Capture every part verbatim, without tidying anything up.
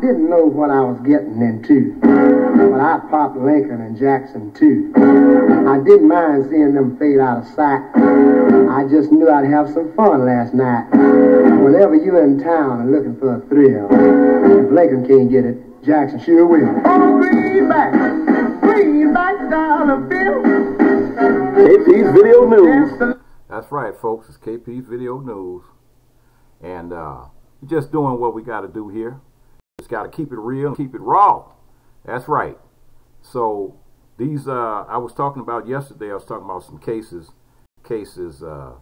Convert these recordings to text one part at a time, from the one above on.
didn't know what I was getting into, but I popped Lincoln and Jackson too. I didn't mind seeing them fade out of sight. I just knew I'd have some fun last night. Whenever you're in town and looking for a thrill, if Lincoln can't get it, Jackson sure will. Oh, Greenback, Greenback down the field. K P's Video News. That's right, folks. It's K P's Video News. And, uh, just doing what we got to do here. Just got to keep it real, keep it raw. That's right. So these, uh, I was talking about yesterday, I was talking about some cases, cases uh,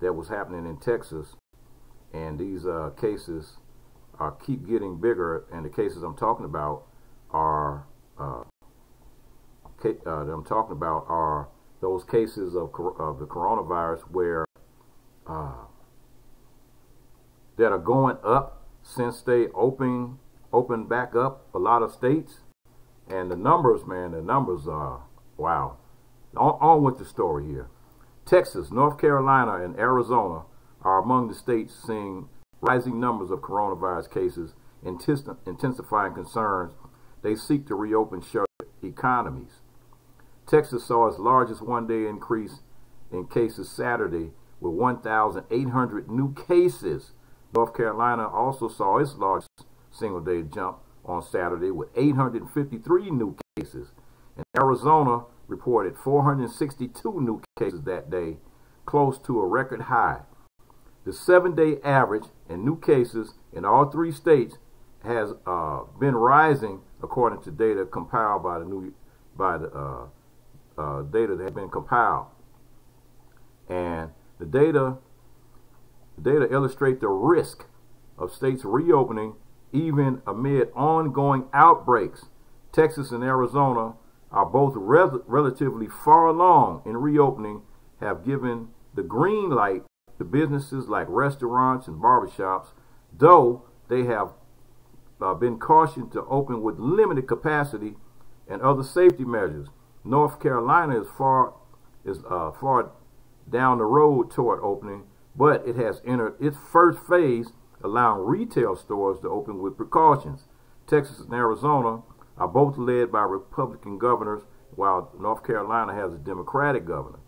that was happening in Texas. And these uh, cases are keep getting bigger. And the cases I'm talking about are, uh, ca uh, that I'm talking about are those cases of, of the coronavirus where, uh, that are going up since they open open back up a lot of states. And the numbers, man, the numbers are, wow. On, on with the story here. Texas, North Carolina, and Arizona are among the states seeing rising numbers of coronavirus cases, intensifying concerns. They seek to reopen shut economies. Texas saw its largest one-day increase in cases Saturday with one thousand eight hundred new cases. North Carolina also saw its largest single-day jump on Saturday with eight hundred fifty-three new cases. And Arizona reported four hundred sixty-two new cases that day, close to a record high. The seven-day average in new cases in all three states has uh, been rising, according to data compiled by the new by the uh, uh, data that has been compiled. And the data. Data illustrate the risk of states reopening even amid ongoing outbreaks. Texas and Arizona are both rel relatively far along in reopening, have given the green light to businesses like restaurants and barbershops, though they have uh, been cautioned to open with limited capacity and other safety measures. North Carolina is far, is, uh, far down the road toward opening, but it has entered its first phase, allowing retail stores to open with precautions. Texas and Arizona are both led by Republican governors, while North Carolina has a Democratic governor.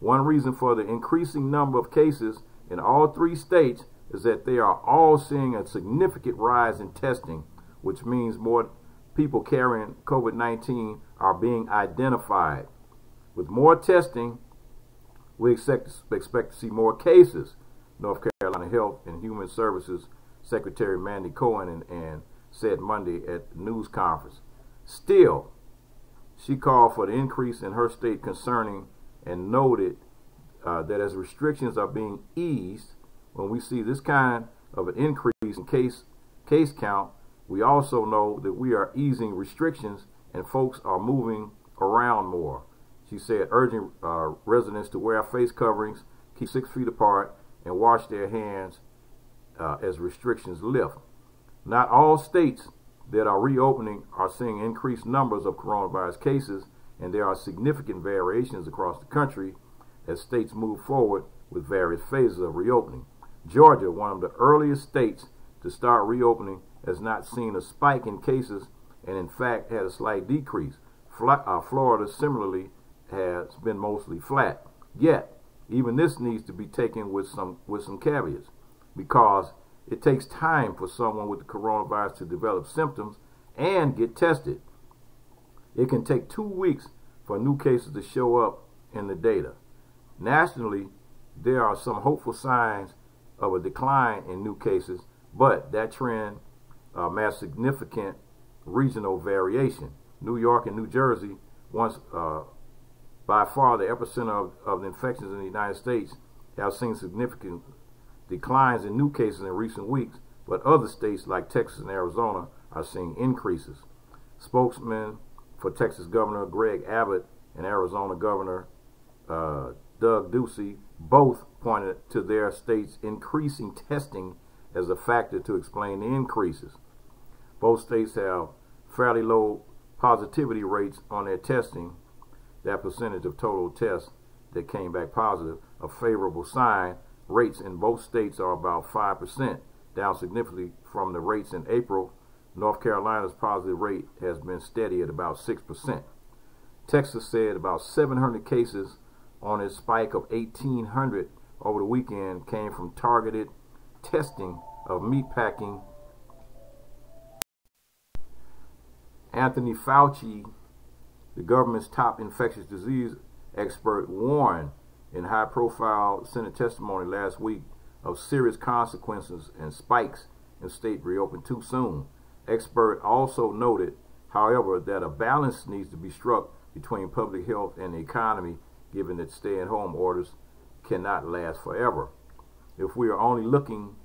One reason for the increasing number of cases in all three states is that they are all seeing a significant rise in testing, which means more people carrying COVID nineteen are being identified. With more testing, we expect, expect to see more cases, North Carolina Health and Human Services Secretary Mandy Cohen and, and said Monday at the news conference. Still, she called for the increase in her state concerning and noted uh, that as restrictions are being eased, when we see this kind of an increase in case, case count, we also know that we are easing restrictions and folks are moving around more. She said, urging uh, residents to wear face coverings, keep six feet apart, and wash their hands uh, as restrictions lift. Not all states that are reopening are seeing increased numbers of coronavirus cases, and there are significant variations across the country as states move forward with various phases of reopening. Georgia, one of the earliest states to start reopening, has not seen a spike in cases and, in fact, had a slight decrease. Fla uh, Florida, similarly, has been mostly flat. Yet, even this needs to be taken with some with some caveats, because it takes time for someone with the coronavirus to develop symptoms and get tested. It can take two weeks for new cases to show up in the data. Nationally, there are some hopeful signs of a decline in new cases, but that trend uh, masks significant regional variation. New York and New Jersey, once uh, by far the epicenter of, of the infections in the United States, have seen significant declines in new cases in recent weeks, but other states like Texas and Arizona are seeing increases. Spokesman for Texas Governor Greg Abbott and Arizona Governor uh, Doug Ducey both pointed to their state's increasing testing as a factor to explain the increases. Both states have fairly low positivity rates on their testing. That percentage of total tests that came back positive, a favorable sign. Rates in both states are about five percent, down significantly from the rates in April. North Carolina's positive rate has been steady at about six percent. Texas said about seven hundred cases on its spike of eighteen hundred over the weekend came from targeted testing of meatpacking. Anthony Fauci, the government's top infectious disease expert, warned in high-profile Senate testimony last week of serious consequences and spikes if states reopen too soon. Expert also noted, however, that a balance needs to be struck between public health and the economy, given that stay-at-home orders cannot last forever. If we are only looking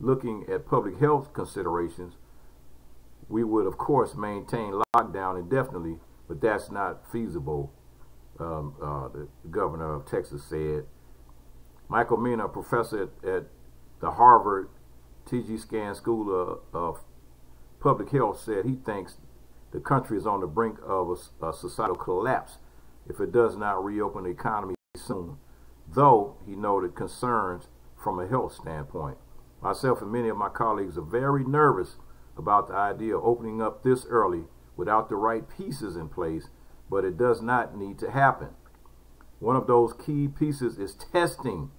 looking at public health considerations, we would of course maintain lockdown indefinitely, but that's not feasible, um, uh, the governor of Texas said. Michael Mina, a professor at, at the Harvard T G Scan School of, of Public Health, said he thinks the country is on the brink of a, a societal collapse if it does not reopen the economy soon, though he noted concerns from a health standpoint. Myself and many of my colleagues are very nervous about the idea of opening up this early without the right pieces in place, but it does not need to happen. One of those key pieces is testing.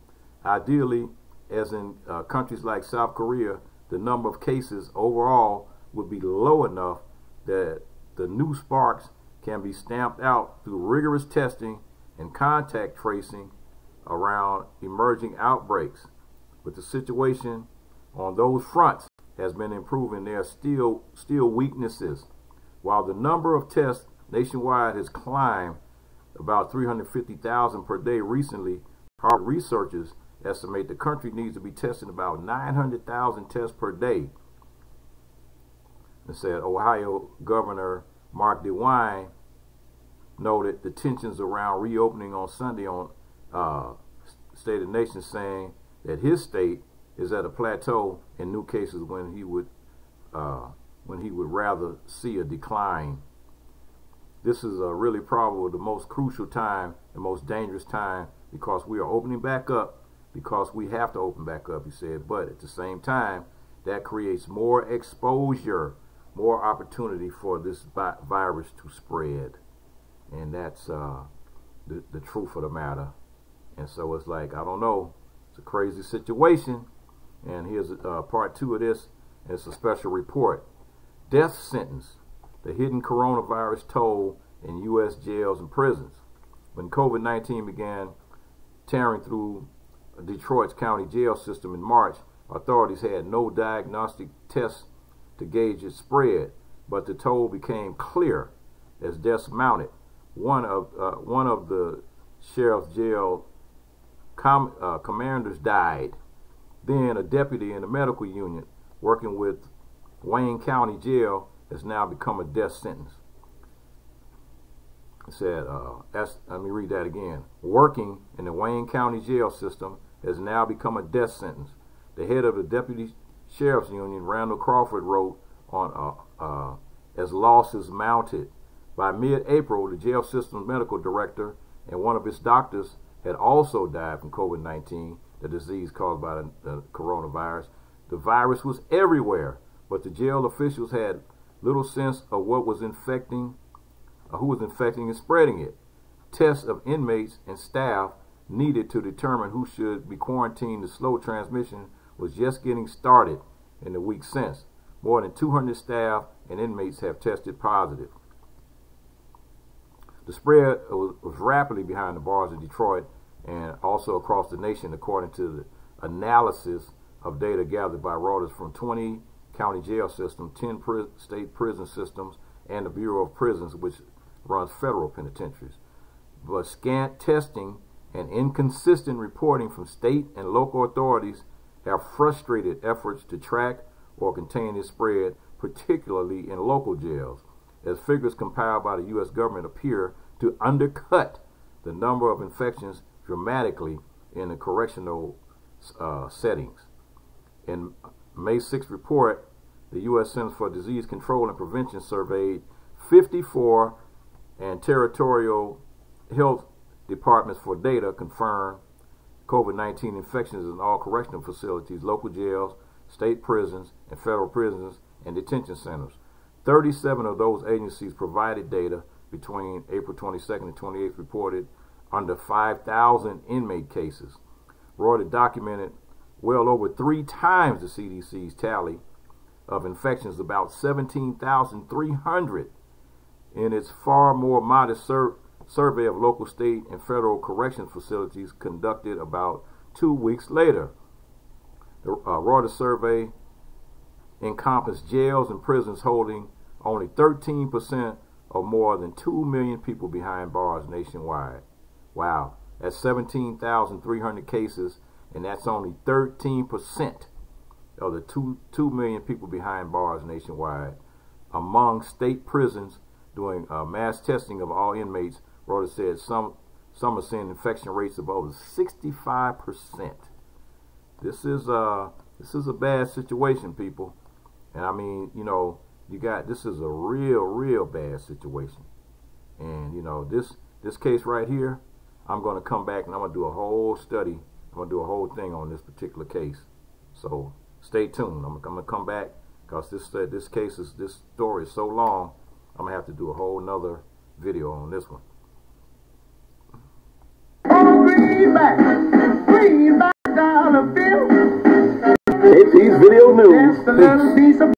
Ideally, as in uh, countries like South Korea, the number of cases overall would be low enough that the new sparks can be stamped out through rigorous testing and contact tracing around emerging outbreaks. But the situation on those fronts has been improving. There are still, still weaknesses. While the number of tests nationwide has climbed about three hundred fifty thousand per day recently, Harvard researchers estimate the country needs to be testing about nine hundred thousand tests per day. It said Ohio Governor Mark DeWine noted the tensions around reopening on Sunday on uh, State of the Nation, saying that his state is at a plateau in new cases when he would uh, when he would rather see a decline. This is a really probably the most crucial time, the most dangerous time, because we are opening back up because we have to open back up, he said. But at the same time, that creates more exposure, more opportunity for this vi virus to spread. And that's uh, the, the truth of the matter. And so it's like, I don't know, it's a crazy situation. And here's uh, part two of this. It's a special report. Death sentence, the hidden coronavirus toll in U S jails and prisons. When COVID nineteen began tearing through Detroit's county jail system in March, authorities had no diagnostic tests to gauge its spread, but the toll became clear as deaths mounted. One of uh, one of the sheriff's jail com uh, commanders died. Then a deputy in the medical unit working with Wayne County Jail has now become a death sentence. It said, uh, that's, let me read that again. Working in the Wayne County Jail system has now become a death sentence. The head of the Deputy Sheriff's Union, Randall Crawford, wrote on uh, uh, as losses mounted. By mid-April, the jail system's medical director and one of its doctors had also died from COVID nineteen, the disease caused by the, the coronavirus. The virus was everywhere, but the jail officials had little sense of what was infecting, who was infecting and spreading it. Tests of inmates and staff needed to determine who should be quarantined to slow transmission was just getting started in the week since. More than two hundred staff and inmates have tested positive. The spread was, was rapidly behind the bars of Detroit and also across the nation, according to the analysis of data gathered by Reuters from twenty county jail systems, ten pri state prison systems, and the Bureau of Prisons, which runs federal penitentiaries. But scant testing and inconsistent reporting from state and local authorities have frustrated efforts to track or contain this spread, particularly in local jails, as figures compiled by the U S government appear to undercut the number of infections dramatically in the correctional uh, settings. In May sixth report, the U S Centers for Disease Control and Prevention surveyed fifty-four and territorial health departments for data confirmed COVID nineteen infections in all correctional facilities, local jails, state prisons, and federal prisons and detention centers. thirty-seven of those agencies provided data between April twenty-second and twenty-eighth, reported under five thousand inmate cases. Reuters documented well over three times the C D C's tally of infections, about seventeen thousand three hundred, in its far more modest sur survey of local, state, and federal correction facilities conducted about two weeks later. The uh, Reuters survey encompassed jails and prisons holding only thirteen percent of more than two million people behind bars nationwide. Wow, that's seventeen thousand three hundred cases, and that's only thirteen percent of the two, two million people behind bars nationwide. Among state prisons doing uh, mass testing of all inmates, Reuters said some, some are seeing infection rates of over sixty-five percent. This is, uh, this is a bad situation, people. And I mean, you know, you got, this is a real, real bad situation. And, you know, this, this case right here, I'm going to come back and I'm going to do a whole study. I'm going to do a whole thing on this particular case. So stay tuned. I'm, I'm going to come back because this, uh, this case is, this story is so long, I'm going to have to do a whole nother video on this one. Bring back, bring back down the field. K P's Video News.